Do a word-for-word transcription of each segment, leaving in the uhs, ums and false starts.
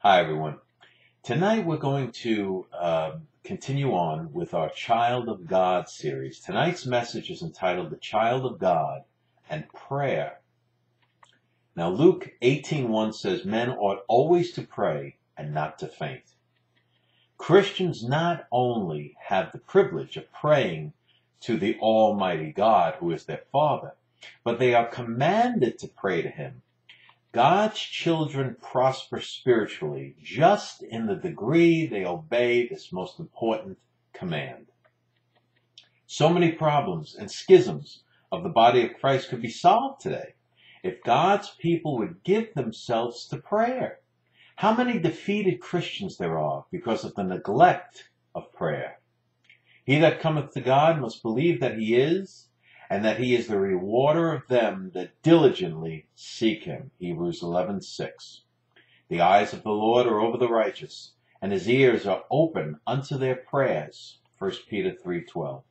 Hi everyone. Tonight we're going to uh, continue on with our Child of God series. Tonight's message is entitled The Child of God and Prayer. Now Luke eighteen one says men ought always to pray and not to faint. Christians not only have the privilege of praying to the Almighty God who is their Father, but they are commanded to pray to Him. God's children prosper spiritually just in the degree they obey this most important command. So many problems and schisms of the body of Christ could be solved today if God's people would give themselves to prayer. How many defeated Christians there are because of the neglect of prayer. He that cometh to God must believe that He is, and that He is the rewarder of them that diligently seek Him. Hebrews eleven six. The eyes of the Lord are over the righteous, and His ears are open unto their prayers. First Peter three twelve.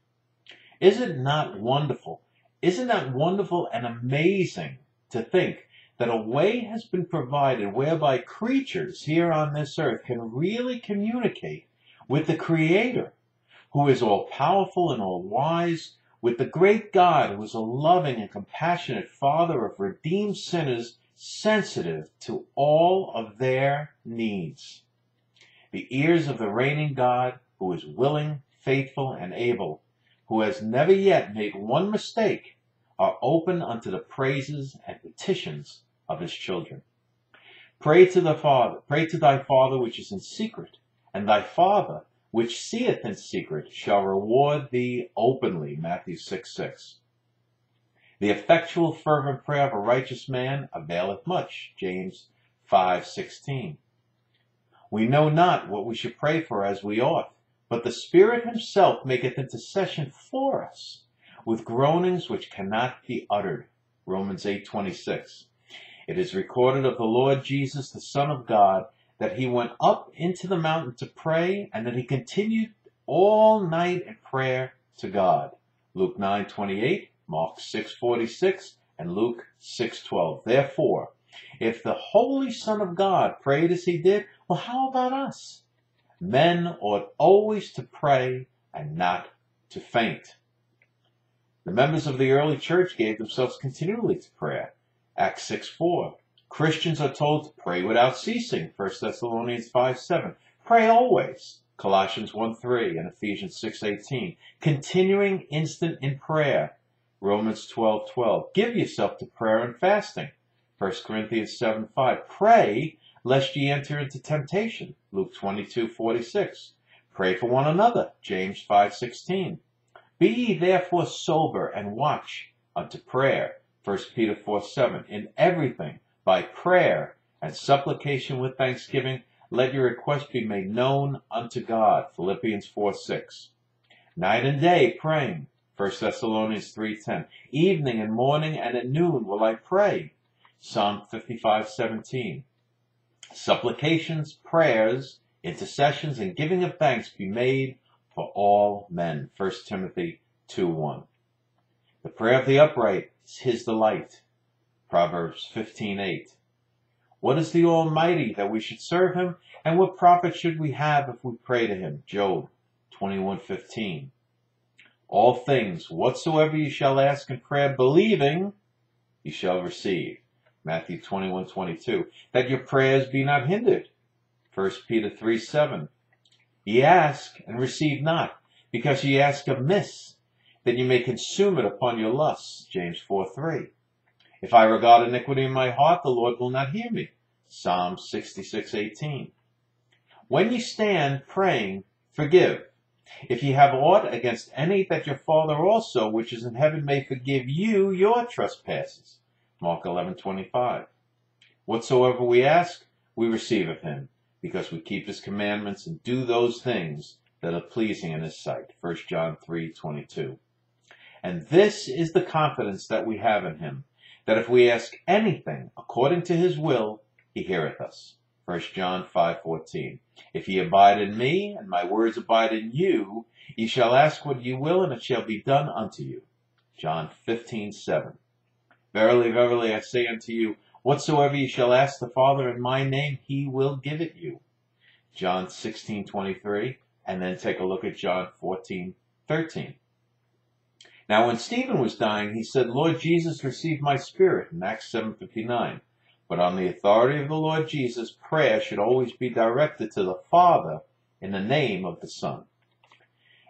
Is it not wonderful? Isn't that wonderful and amazing to think that a way has been provided whereby creatures here on this earth can really communicate with the Creator, who is all-powerful and all-wise, with the great God who is a loving and compassionate Father of redeemed sinners, sensitive to all of their needs. The ears of the reigning God who is willing, faithful, and able, who has never yet made one mistake, are open unto the praises and petitions of His children. Pray to the Father, pray to thy Father which is in secret, and thy Father which seeth in secret shall reward thee openly. Matthew six six. The effectual fervent prayer of a righteous man availeth much. James five sixteen. We know not what we should pray for as we ought, but the Spirit Himself maketh intercession for us with groanings which cannot be uttered. Romans eight twenty-six. It is recorded of the Lord Jesus, the Son of God, that He went up into the mountain to pray, and that He continued all night in prayer to God. Luke nine twenty-eight, Mark six forty-six, and Luke six twelve. Therefore, if the Holy Son of God prayed as He did, well, how about us? Men ought always to pray and not to faint. The members of the early church gave themselves continually to prayer. Acts six four. Christians are told to pray without ceasing, First Thessalonians five seven. Pray always, Colossians one three and Ephesians six eighteen. Continuing instant in prayer, Romans twelve twelve. Give yourself to prayer and fasting, First Corinthians seven five. Pray lest ye enter into temptation, Luke twenty-two forty-six. Pray for one another, James five sixteen. Be ye therefore sober and watch unto prayer, First Peter four seven. In everything, by prayer and supplication with thanksgiving, let your request be made known unto God. Philippians four six. Night and day praying. First Thessalonians three ten. Evening and morning and at noon will I pray. Psalm fifty-five seventeen. Supplications, prayers, intercessions, and giving of thanks be made for all men. First Timothy two one. The prayer of the upright is His delight. Proverbs fifteen eight. What is the Almighty that we should serve Him, and what profit should we have if we pray to Him? Job twenty-one fifteen. All things whatsoever you shall ask in prayer, believing, you shall receive. Matthew twenty-one twenty-two. That your prayers be not hindered. First Peter three seven. Ye ask and receive not, because ye ask amiss, that ye may consume it upon your lusts. James four three. If I regard iniquity in my heart, the Lord will not hear me. Psalm sixty-six eighteen. When ye stand praying, forgive. If ye have aught against any, that your Father also, which is in heaven, may forgive you your trespasses. Mark eleven twenty-five. Whatsoever we ask, we receive of Him, because we keep His commandments and do those things that are pleasing in His sight. First John three twenty-two. And this is the confidence that we have in Him, that if we ask anything according to His will, He heareth us. First John five fourteen. If ye abide in me, and my words abide in you, ye shall ask what ye will, and it shall be done unto you. John fifteen seven. Verily, verily, I say unto you, Whatsoever ye shall ask the Father in my name, he will give it you. John sixteen twenty-three, and then take a look at John fourteen thirteen. Now when Stephen was dying, he said, Lord Jesus, receive my spirit, in Acts seven fifty-nine. But on the authority of the Lord Jesus, prayer should always be directed to the Father in the name of the Son.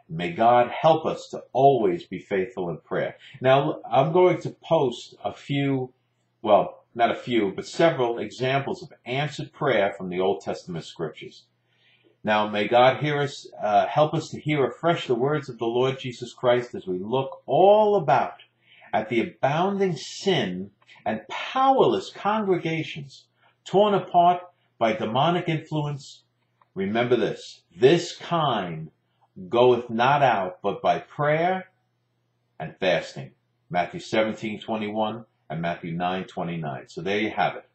May God help us to always be faithful in prayer. Now, I'm going to post a few, well, not a few, but several examples of answered prayer from the Old Testament scriptures. Now, may God hear us, uh, help us to hear afresh the words of the Lord Jesus Christ as we look all about at the abounding sin and powerless congregations torn apart by demonic influence. Remember this, this kind goeth not out, but by prayer and fasting. Matthew seventeen twenty-one and Matthew nine twenty-nine. So there you have it.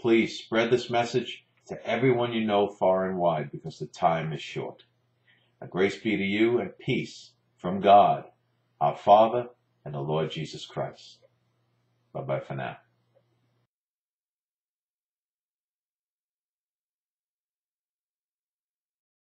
Please spread this message to everyone you know far and wide, because the time is short. Now, grace be to you and peace from God, our Father, and the Lord Jesus Christ. Bye-bye for now.